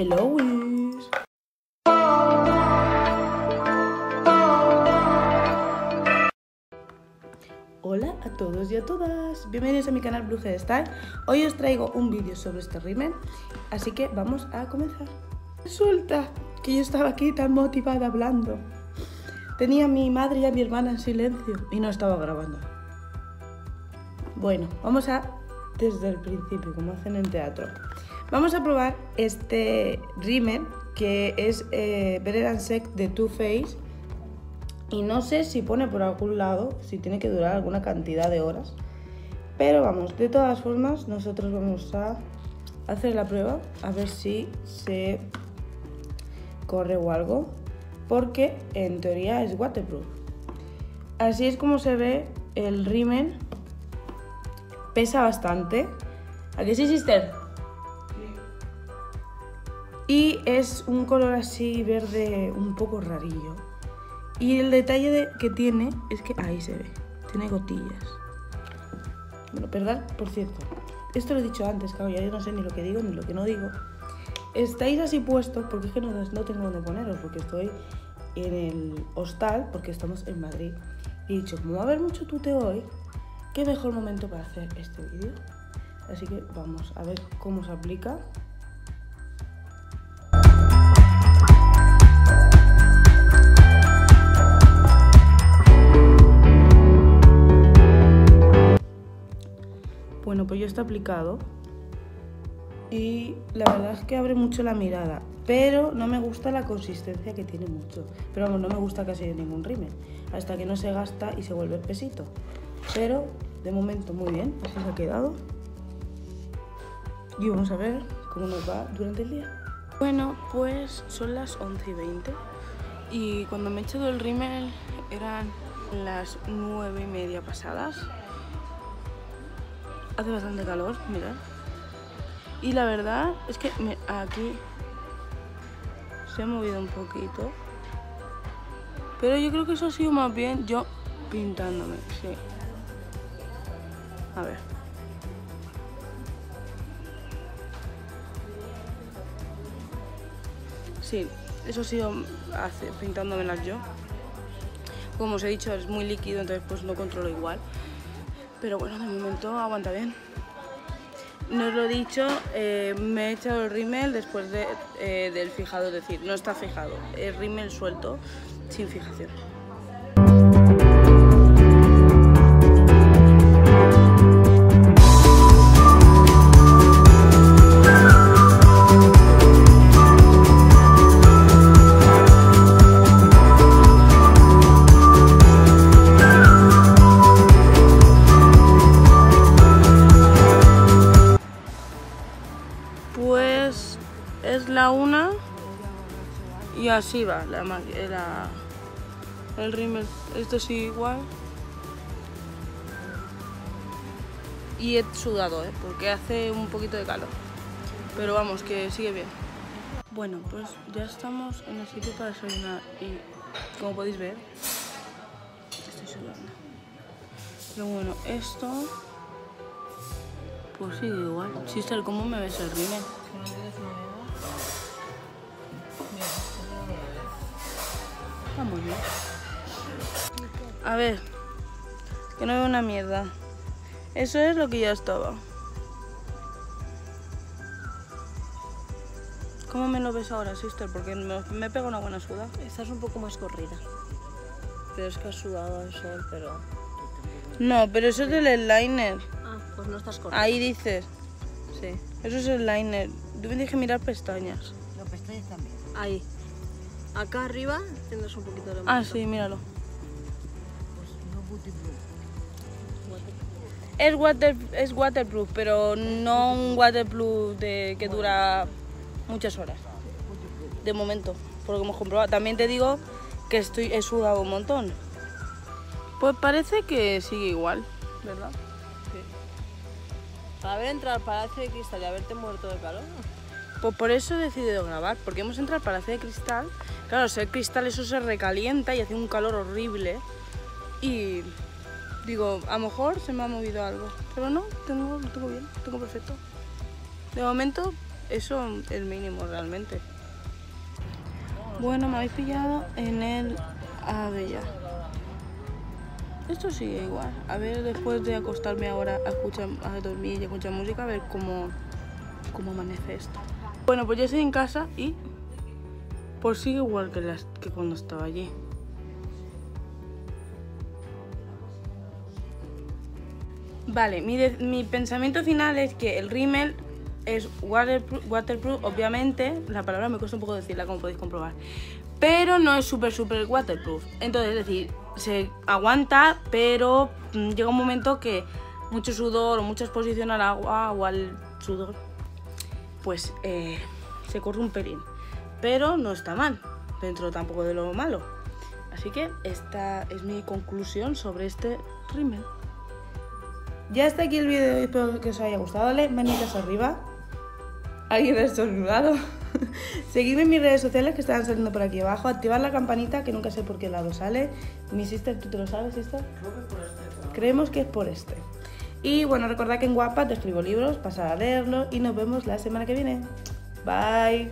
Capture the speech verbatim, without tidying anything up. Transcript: Hello. Hola a todos y a todas, bienvenidos a mi canal Blueheart Style. Hoy os traigo un vídeo sobre este rímel, así que vamos a comenzar. Resulta que yo estaba aquí tan motivada hablando. Tenía a mi madre y a mi hermana en silencio y no estaba grabando. Bueno, vamos a desde el principio, como hacen en teatro. Vamos a probar este rímel que es eh, Better than Sex de Too Faced. Y no sé si pone por algún lado, si tiene que durar alguna cantidad de horas. Pero vamos, de todas formas, nosotros vamos a hacer la prueba, a ver si se corre o algo. Porque en teoría es waterproof. Así es como se ve el rímel. Pesa bastante. ¿A que sí, sister? Y es un color así verde un poco rarillo. Y el detalle de, que tiene es que ahí se ve, tiene gotillas. Bueno, perdón, por cierto, esto lo he dicho antes, claro, ya yo no sé ni lo que digo ni lo que no digo. Estáis así puestos porque es que no, no tengo dónde poneros, porque estoy en el hostal, porque estamos en Madrid. Y he dicho, como va a haber mucho tuteo hoy, qué mejor momento para hacer este vídeo. Así que vamos a ver cómo se aplica. Bueno, pues ya está aplicado y la verdad es que abre mucho la mirada, pero no me gusta la consistencia que tiene mucho, pero vamos, no me gusta casi de ningún rímel, hasta que no se gasta y se vuelve espesito, pero de momento muy bien, así se ha quedado y vamos a ver cómo nos va durante el día. Bueno, pues son las once y veinte y cuando me he echado el rímel eran las nueve y media pasadas. Hace bastante calor, mirad. Y la verdad es que me, aquí se ha movido un poquito. Pero yo creo que eso ha sido más bien yo pintándome, sí. A ver. Sí, eso ha sido hace, pintándomelas yo. Como os he dicho, es muy líquido, entonces pues no controlo igual. Pero bueno, de momento aguanta bien. No os lo he dicho, eh, me he echado el rímel después de, eh, del fijado, es decir, no está fijado, es rímel suelto, sin fijación. Una y así va la, la el rímel. Esto sí igual y he sudado, ¿eh? Porque hace un poquito de calor, pero vamos, que sigue bien. Bueno, pues ya estamos en el sitio para desayunar y como podéis ver estoy sudando, pero bueno, esto pues sigue igual. Sister, ¿cómo me ves el rímel? Vamos bien. A ver, que no veo una mierda. Eso es lo que ya estaba. ¿Cómo me lo ves ahora, sister? Porque me, me pega una buena suda. Estás un poco más corrida. Pero es que has sudado al sol, pero... No, pero eso es del liner. Ah, pues no estás corrida. Ahí dices. Sí. Eso es el liner. Yo me dije mirar pestañas. Las pestañas también. Ahí. Acá arriba tendrás un poquito de... Ah, sí, míralo. Es, water, es waterproof, pero no un waterproof de que dura muchas horas. De momento, por lo que hemos comprobado. También te digo que estoy, he sudado un montón. Pues parece que sigue igual, ¿verdad? Sí. Para haber entrado al Palacio de Cristal y haberte muerto de calor. Pues por eso he decidido grabar, porque hemos entrado al Palacio de Cristal. Claro, o sea, el cristal eso se recalienta y hace un calor horrible. Y digo, a lo mejor se me ha movido algo. Pero no, tengo, tengo bien, tengo perfecto. De momento, eso el mínimo realmente. Bueno, me habéis pillado en el Avella. Esto sigue igual. A ver, después de acostarme ahora a, escuchar, a dormir y a escuchar música, a ver cómo, cómo amanece esto. Bueno, pues ya estoy en casa y pues sigue igual que, las, que cuando estaba allí. Vale, mi, de, mi pensamiento final es que el rímel es waterproof, waterproof, obviamente. La palabra me cuesta un poco decirla, como podéis comprobar, pero no es súper, súper waterproof. Entonces, es decir, se aguanta, pero llega un momento que mucho sudor o mucha exposición al agua o al sudor, pues eh, se corre un pelín. Pero no está mal, dentro tampoco de lo malo. Así que esta es mi conclusión sobre este rímel. Ya está aquí el vídeo de hoy, espero que os haya gustado. Dale manitas arriba. Alguien ha estornudado. Seguidme en mis redes sociales que están saliendo por aquí abajo. Activad la campanita que nunca sé por qué lado sale. Mi sister, ¿tú te lo sabes, sister? Creo que es por este, ¿no? Creemos que es por este. Y bueno, recordad que en Wattpad escribo libros, pasad a leerlos y nos vemos la semana que viene. Bye.